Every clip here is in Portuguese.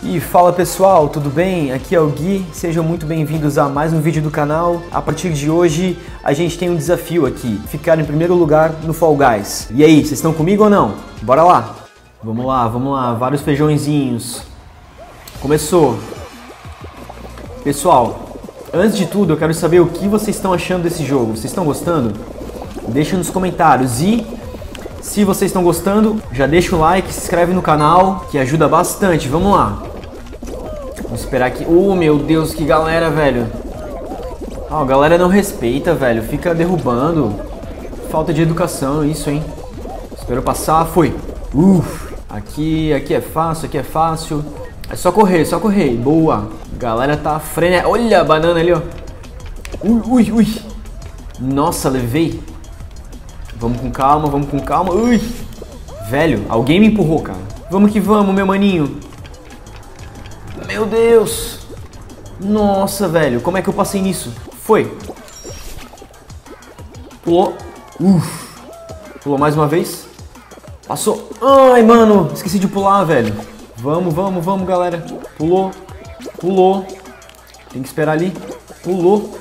E fala pessoal, tudo bem? Aqui é o Gui, sejam muito bem-vindos a mais um vídeo do canal. A partir de hoje a gente tem um desafio aqui, ficar em primeiro lugar no Fall Guys. E aí, vocês estão comigo ou não? Bora lá! Vamos lá, vamos lá, vários feijõezinhos. Começou! Pessoal, antes de tudo eu quero saber o que vocês estão achando desse jogo. Vocês estão gostando? Deixa nos comentários e... se vocês estão gostando, já deixa o like, se inscreve no canal, que ajuda bastante. Vamos lá. Vamos esperar aqui. Oh, meu Deus, que galera, velho. Ah, a galera não respeita, velho. Fica derrubando. Falta de educação, isso, hein. Espero passar. Foi. Uf. Aqui é fácil, aqui é fácil. É só correr, só correr. Boa. Galera tá frené. Olha a banana ali, ó. Ui, ui, ui. Nossa, levei. Vamos com calma, vamos com calma. Ui! Velho, alguém me empurrou, cara. Vamos que vamos, meu maninho. Meu Deus! Nossa, velho, como é que eu passei nisso? Foi. Pulou. Uf! Pulou mais uma vez. Passou. Ai, mano, esqueci de pular, velho. Vamos, vamos, vamos, galera. Pulou. Pulou. Tem que esperar ali. Pulou.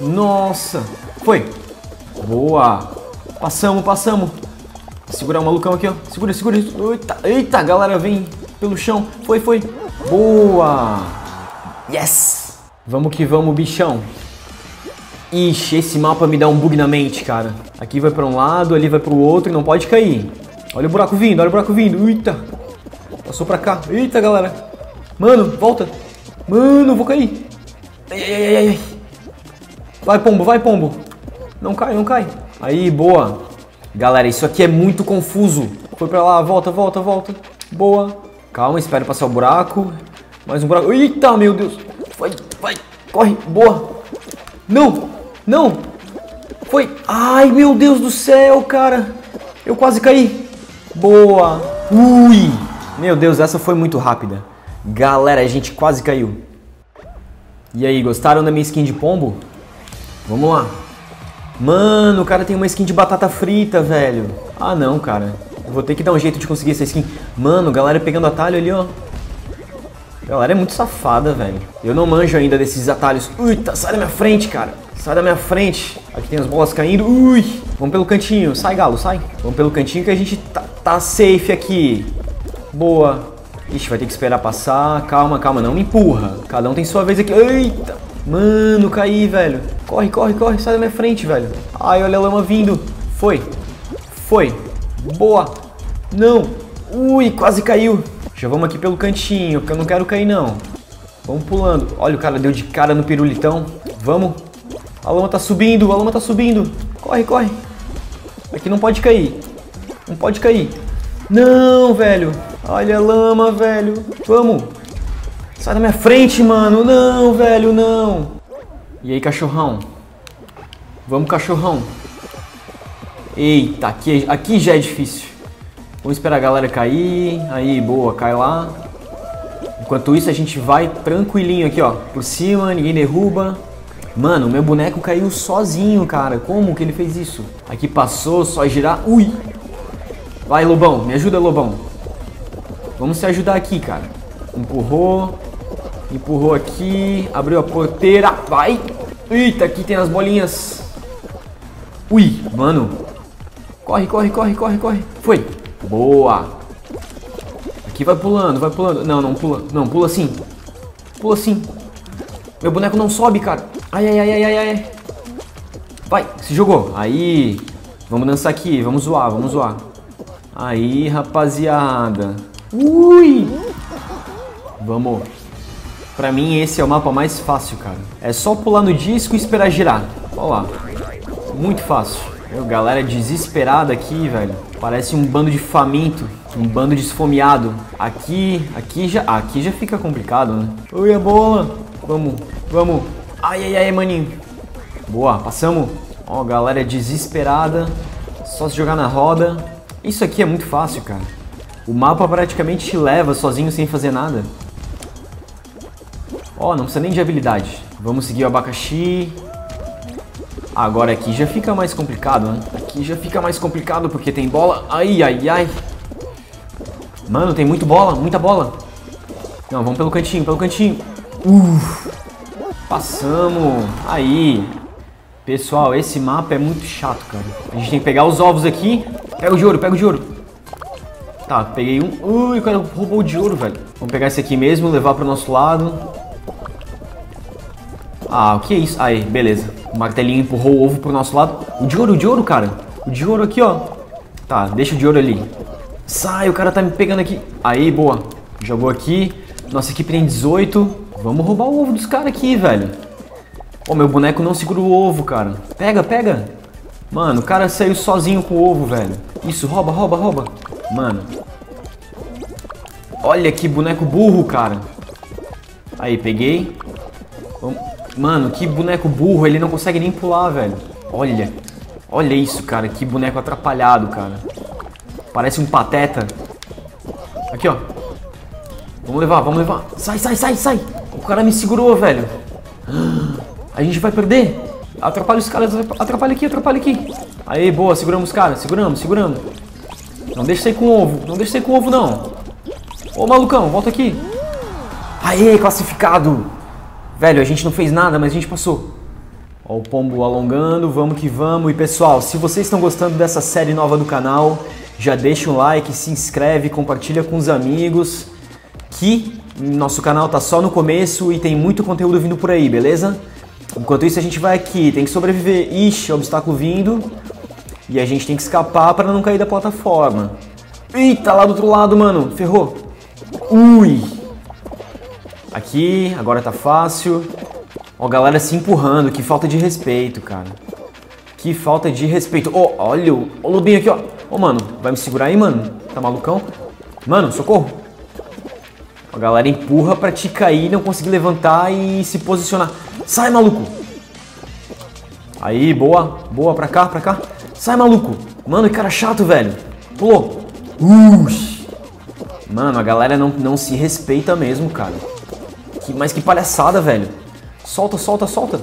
Nossa! Foi. Boa! Passamos, passamos. Segurar o malucão aqui, ó. Segura, segura. Eita, eita, galera, vem pelo chão. Foi, foi. Boa. Yes. Vamos que vamos, bichão. Ixi, esse mapa me dá um bug na mente, cara. Aqui vai pra um lado, ali vai pro outro. Não pode cair. Olha o buraco vindo, olha o buraco vindo. Eita. Passou pra cá. Eita, galera. Mano, volta. Mano, vou cair. Ai, ai, ai, ai. Vai, pombo, vai, pombo. Não cai, não cai. Aí, boa. Galera, isso aqui é muito confuso. Foi pra lá, volta, volta, volta. Boa. Calma, espero passar o buraco. Mais um buraco. Eita, meu Deus. Vai, vai. Corre. Boa. Não, não. Foi. Ai, meu Deus do céu, cara. Eu quase caí. Boa. Ui. Meu Deus, essa foi muito rápida. Galera, a gente quase caiu. E aí, gostaram da minha skin de pombo? Vamos lá. Mano, o cara tem uma skin de batata frita, velho. Ah, não, cara. Eu vou ter que dar um jeito de conseguir essa skin. Mano, galera pegando atalho ali, ó. Galera é muito safada, velho. Eu não manjo ainda desses atalhos. Uita, sai da minha frente, cara. Sai da minha frente. Aqui tem as bolas caindo. Ui. Vamos pelo cantinho. Sai, galo, sai. Vamos pelo cantinho que a gente tá safe aqui. Boa. Ixi, vai ter que esperar passar. Calma, calma. Não me empurra. Cada um tem sua vez aqui. Eita. Mano, caí, velho. Corre, corre, corre. Sai da minha frente, velho. Ai, olha a lama vindo. Foi. Foi. Boa. Não. Ui, quase caiu. Já vamos aqui pelo cantinho, porque eu não quero cair, não. Vamos pulando. Olha, o cara deu de cara no pirulitão. Vamos. A lama tá subindo, a lama tá subindo. Corre, corre. Aqui não pode cair. Não pode cair. Não, velho. Olha a lama, velho. Vamos. Sai da minha frente, mano. Não, velho, não. E aí, cachorrão. Vamos, cachorrão. Eita, aqui já é difícil. Vamos esperar a galera cair. Aí, boa, cai lá. Enquanto isso, a gente vai tranquilinho aqui, ó. Por cima, ninguém derruba. Mano, meu boneco caiu sozinho, cara. Como que ele fez isso? Aqui passou, só girar. Ui. Vai, Lobão. Me ajuda, Lobão. Vamos se ajudar aqui, cara. Empurrou. Empurrou aqui, abriu a porteira, vai! Eita, aqui tem as bolinhas. Ui, mano. Corre, corre, corre, corre, corre. Foi. Boa. Aqui vai pulando, vai pulando. Não, não pula. Não, pula assim. Pula assim. Meu boneco não sobe, cara. Ai, ai, ai, ai, ai. Vai, se jogou. Aí. Vamos dançar aqui, vamos zoar, vamos zoar. Aí, rapaziada. Ui! Vamos. Pra mim, esse é o mapa mais fácil, cara. É só pular no disco e esperar girar. Olha lá. Muito fácil. Meu, galera desesperada aqui, velho. Parece um bando de faminto. Um bando de esfomeado. Aqui já fica complicado, né? Ui, a bola. Vamos, vamos. Ai, ai, ai, maninho. Boa, passamos. Ó, galera desesperada. Só se jogar na roda. Isso aqui é muito fácil, cara. O mapa praticamente te leva sozinho sem fazer nada. Ó, não precisa nem de habilidade. Vamos seguir o abacaxi. Agora aqui já fica mais complicado, né? Aqui já fica mais complicado porque tem bola. Ai, ai, ai. Mano, tem muita bola, muita bola. Não, vamos pelo cantinho, pelo cantinho. Passamos. Aí. Pessoal, esse mapa é muito chato, cara. A gente tem que pegar os ovos aqui. Pega o de ouro, pega o de ouro. Tá, peguei um. Ui, o cara roubou o de ouro, velho. Vamos pegar esse aqui mesmo, levar pro nosso lado. Ah, o que é isso? Aí, beleza. O martelinho empurrou o ovo pro nosso lado. O de ouro, cara. O de ouro aqui, ó. Tá, deixa o de ouro ali. Sai, o cara tá me pegando aqui. Aí, boa. Jogou aqui. Nossa equipe tem 18. Vamos roubar o ovo dos caras aqui, velho. Ô, meu boneco não segura o ovo, cara. Pega, pega. Mano, o cara saiu sozinho com o ovo, velho. Isso, rouba, rouba, rouba. Mano. Olha que boneco burro, cara. Aí, peguei. Mano, que boneco burro. Ele não consegue nem pular, velho. Olha. Olha isso, cara. Que boneco atrapalhado, cara. Parece um pateta. Aqui, ó. Vamos levar, vamos levar. Sai, sai, sai, sai. O cara me segurou, velho. A gente vai perder. Atrapalha os caras, atrapalha aqui, atrapalha aqui. Aí, boa, seguramos os caras, seguramos, seguramos. Não deixa sair com o ovo, não deixa sair com o ovo, não. Ô, malucão, volta aqui. Aê, classificado. Velho, a gente não fez nada, mas a gente passou. Ó, o pombo alongando, vamos que vamos. E pessoal, se vocês estão gostando dessa série nova do canal, já deixa um like, se inscreve, compartilha com os amigos. Que nosso canal tá só no começo e tem muito conteúdo vindo por aí, beleza? Enquanto isso a gente vai aqui, tem que sobreviver. Ixi, obstáculo vindo. E a gente tem que escapar pra não cair da plataforma. Eita, lá do outro lado, mano. Ferrou. Ui. Aqui, agora tá fácil. Ó, galera se empurrando. Que falta de respeito, cara. Que falta de respeito. Ó, olha o lobinho aqui, ó. Ô, mano, vai me segurar aí, mano? Tá malucão? Mano, socorro. A galera empurra pra te cair, não conseguir levantar e se posicionar. Sai, maluco. Aí, boa. Boa, pra cá, pra cá. Sai, maluco. Mano, que cara chato, velho. Pulou. Mano, a galera não se respeita mesmo, cara. Mas que palhaçada, velho. Solta, solta, solta.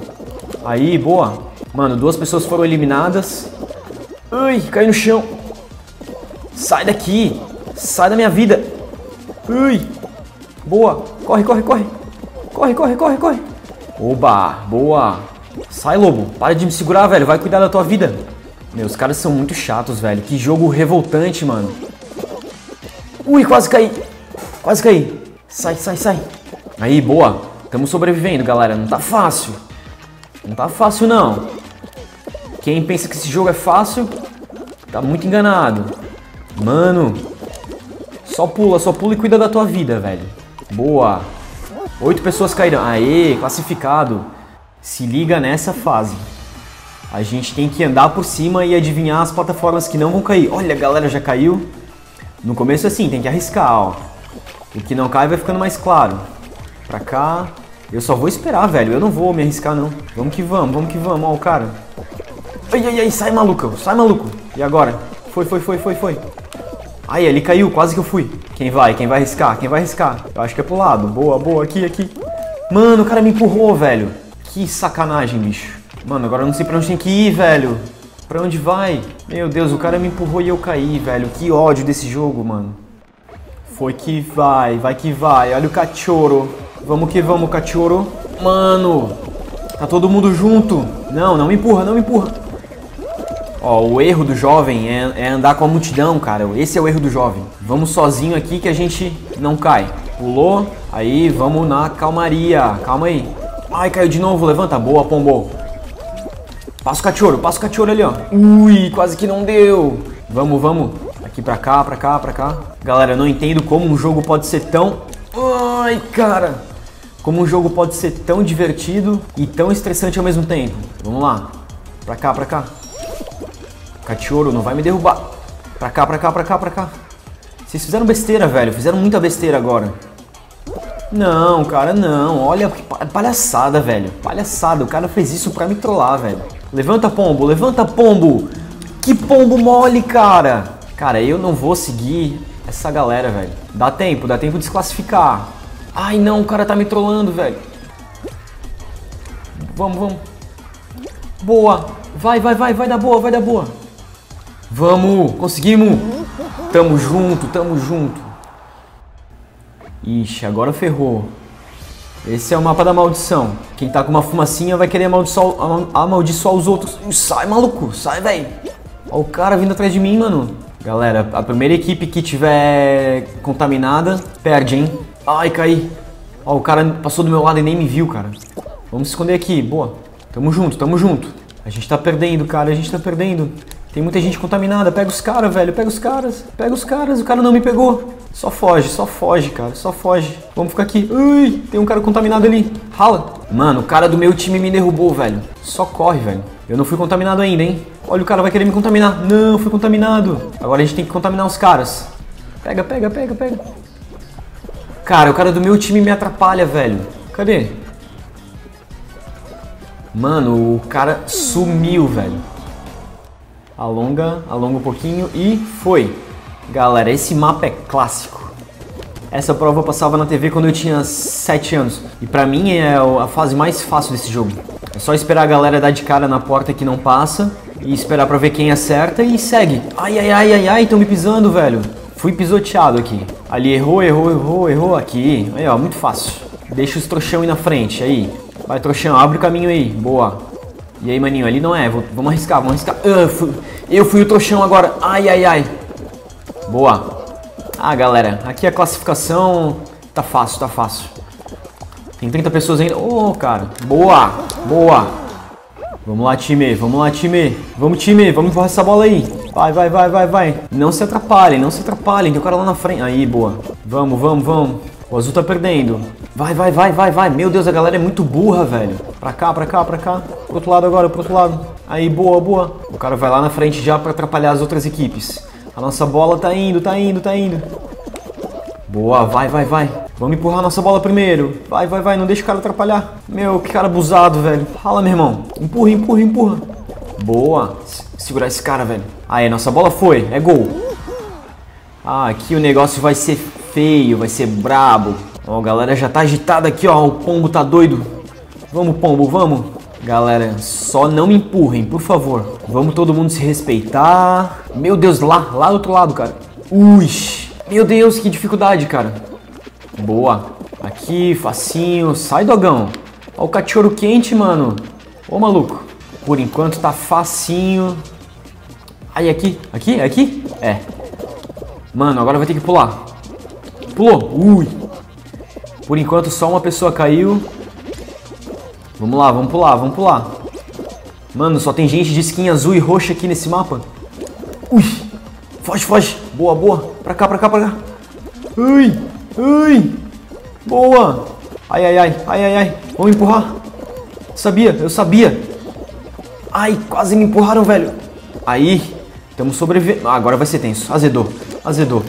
Aí, boa. Mano, duas pessoas foram eliminadas. Ai, caiu no chão. Sai daqui. Sai da minha vida. Ai. Boa, corre, corre, corre. Corre, corre, corre, corre. Oba, boa. Sai, lobo, para de me segurar, velho. Vai cuidar da tua vida. Meu, os caras são muito chatos, velho. Que jogo revoltante, mano. Ui, quase caí. Quase caí. Sai, sai, sai. Aí, boa. Estamos sobrevivendo, galera. Não tá fácil. Não tá fácil, não. Quem pensa que esse jogo é fácil, tá muito enganado. Mano. Só pula e cuida da tua vida, velho. Boa. 8 pessoas caíram. Aê, classificado. Se liga nessa fase. A gente tem que andar por cima e adivinhar as plataformas que não vão cair. Olha, a galera já caiu. No começo assim, tem que arriscar, ó. O que não cai vai ficando mais claro. Pra cá. Eu só vou esperar, velho. Eu não vou me arriscar, não. Vamos que vamos, vamos que vamos. Ó, o cara. Ai, ai, ai, sai, maluco. Sai, maluco. E agora? Foi, foi, foi, foi, foi. Aí, ele caiu, quase que eu fui. Quem vai? Quem vai arriscar? Quem vai arriscar? Eu acho que é pro lado. Boa, boa, aqui, aqui. Mano, o cara me empurrou, velho. Que sacanagem, bicho. Mano, agora eu não sei pra onde tem que ir, velho. Pra onde vai? Meu Deus, o cara me empurrou e eu caí, velho. Que ódio desse jogo, mano. Foi que vai, vai que vai. Olha o cachorro. Vamos que vamos, cachorro. Mano, tá todo mundo junto. Não, não me empurra, não me empurra. Ó, o erro do jovem é andar com a multidão, cara. Esse é o erro do jovem. Vamos sozinho aqui que a gente não cai. Pulou. Aí, vamos na calmaria. Calma aí. Ai, caiu de novo. Levanta. Boa, pombo. Passa o cachorro ali, ó. Ui, quase que não deu. Vamos, vamos. Aqui pra cá, pra cá, pra cá. Galera, eu não entendo como um jogo pode ser tão... Ai, cara. Como um jogo pode ser tão divertido e tão estressante ao mesmo tempo. Vamos lá. Pra cá, pra cá. Cachorro, não vai me derrubar. Pra cá, pra cá, pra cá, pra cá. Vocês fizeram besteira, velho. Fizeram muita besteira agora. Não, cara, não. Olha que palhaçada, velho. Palhaçada. O cara fez isso pra me trollar, velho. Levanta, pombo. Levanta, pombo. Que pombo mole, cara. Cara, eu não vou seguir essa galera, velho. Dá tempo de desclassificar. Ai, não. O cara tá me trollando, velho. Vamos, vamos. Boa. Vai, vai, vai. Vai dar boa, vai dar boa. Vamos, conseguimos. Tamo junto, tamo junto. Ixi, agora ferrou. Esse é o mapa da maldição. Quem tá com uma fumacinha vai querer amaldiçoar os outros. Sai, maluco, sai, velho. Ó o cara vindo atrás de mim, mano. Galera, a primeira equipe que tiver contaminada, perde, hein. Ai, caí. Ó, o cara passou do meu lado e nem me viu, cara. Vamos se esconder aqui, boa. Tamo junto, tamo junto. A gente tá perdendo, cara, a gente tá perdendo. Tem muita gente contaminada, pega os caras, velho, pega os caras, o cara não me pegou. Só foge, cara, só foge. Vamos ficar aqui. Ui, tem um cara contaminado ali, rala. Mano, o cara do meu time me derrubou, velho. Só corre, velho. Eu não fui contaminado ainda, hein. Olha, o cara vai querer me contaminar. Não, fui contaminado. Agora a gente tem que contaminar os caras. Pega, pega, pega, pega. Cara, o cara do meu time me atrapalha, velho. Cadê? Mano, o cara sumiu, velho. Alonga, alonga um pouquinho e foi. Galera, esse mapa é clássico. Essa prova eu passava na TV quando eu tinha 7 anos. E pra mim é a fase mais fácil desse jogo. É só esperar a galera dar de cara na porta que não passa. E esperar pra ver quem acerta e segue. Ai, ai, ai, ai, ai, estão me pisando, velho. Fui pisoteado aqui. Ali errou, errou, errou, errou. Aqui, aí ó, muito fácil. Deixa os trouxão ir na frente, aí. Vai, trouxão, abre o caminho aí, boa. E aí, maninho, ali não é, vamos arriscar, vamos arriscar. Eu fui o trouxão agora, ai, ai, ai. Boa. Ah, galera, aqui a classificação tá fácil, tá fácil. Tem 30 pessoas ainda, ô, cara, boa, boa. Vamos lá, time, vamos lá, time. Vamos, time, vamos empurrar essa bola aí. Vai, vai, vai, vai, vai. Não se atrapalhem, tem o cara lá na frente. Aí, boa. Vamos, vamos, vamos. O azul tá perdendo. Vai, vai, vai, vai, vai. Meu Deus, a galera é muito burra, velho. Pra cá, pra cá, pra cá. Pro outro lado agora, pro outro lado. Aí, boa, boa. O cara vai lá na frente já pra atrapalhar as outras equipes. A nossa bola tá indo, tá indo, tá indo. Boa, vai, vai, vai. Vamos empurrar a nossa bola primeiro. Vai, vai, vai, não deixa o cara atrapalhar. Meu, que cara abusado, velho. Fala, meu irmão. Empurra, empurra, empurra. Boa. Segurar esse cara, velho. Aí, nossa bola foi. É gol. Ah, aqui o negócio vai ser feio, vai ser brabo. Ó, a galera já tá agitada aqui, ó. O pombo tá doido. Vamos, pombo, vamos. Galera, só não me empurrem, por favor. Vamos todo mundo se respeitar. Meu Deus, lá, lá do outro lado, cara. Ui, meu Deus, que dificuldade, cara. Boa. Aqui, facinho. Sai, dogão. Ó o cachorro quente, mano. Ô, maluco. Por enquanto tá facinho. Aí, aqui, aqui, aqui. É. Mano, agora vai ter que pular. Pulou. Ui. Por enquanto só uma pessoa caiu. Vamos lá, vamos pular, vamos pular. Mano, só tem gente de skin azul e roxa aqui nesse mapa. Ui. Foge, foge. Boa, boa. Pra cá, pra cá, pra cá. Ui. Ui. Boa. Ai, ai, ai. Ai, ai, ai. Vamos empurrar. Sabia, eu sabia. Ai, quase me empurraram, velho. Aí. Estamos sobrevivendo. Ah, agora vai ser tenso. Azedou. Azedou.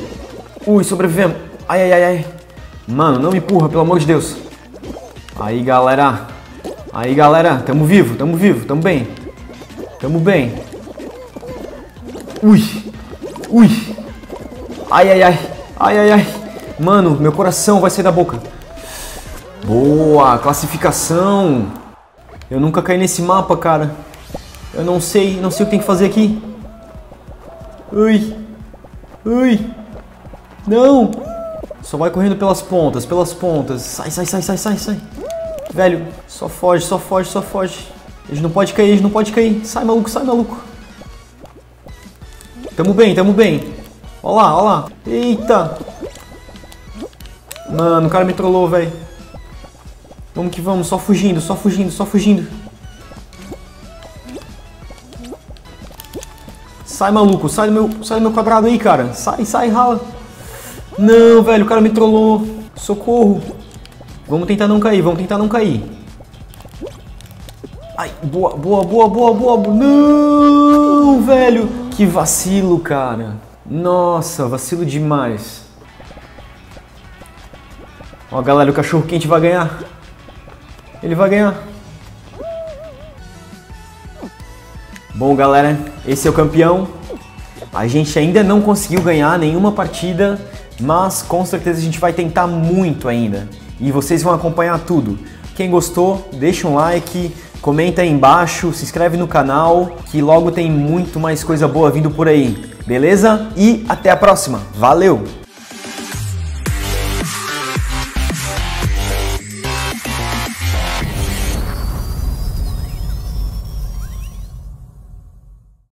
Ui, sobrevivemos. Ai, ai, ai, ai. Mano, não me empurra, pelo amor de Deus. Aí, galera. Aí, galera. Tamo vivo, tamo vivo. Tamo bem. Tamo bem. Ui. Ui. Ai, ai, ai. Ai, ai, ai. Mano, meu coração vai sair da boca. Boa. Classificação. Eu nunca caí nesse mapa, cara. Eu não sei o que tem que fazer aqui. Ui. Ui. Não! Só vai correndo pelas pontas, pelas pontas. Sai, sai, sai, sai, sai, sai. Velho, só foge, só foge, só foge. Eles não podem cair, eles não podem cair. Sai, maluco, sai, maluco. Tamo bem, tamo bem. Ó lá, ó lá. Eita! Mano, o cara me trollou, velho. Vamos que vamos, só fugindo, só fugindo, só fugindo. Sai, maluco, sai do meu quadrado aí, cara. Sai, sai, rala. Não, velho, o cara me trollou. Socorro. Vamos tentar não cair, vamos tentar não cair. Ai, boa, boa, boa, boa, boa. Não, velho. Que vacilo, cara. Nossa, vacilo demais. Ó, galera, o cachorro quente vai ganhar. Ele vai ganhar. Bom, galera, esse é o campeão. A gente ainda não conseguiu ganhar nenhuma partida, mas com certeza a gente vai tentar muito ainda. E vocês vão acompanhar tudo. Quem gostou, deixa um like, comenta aí embaixo, se inscreve no canal, que logo tem muito mais coisa boa vindo por aí. Beleza? E até a próxima. Valeu!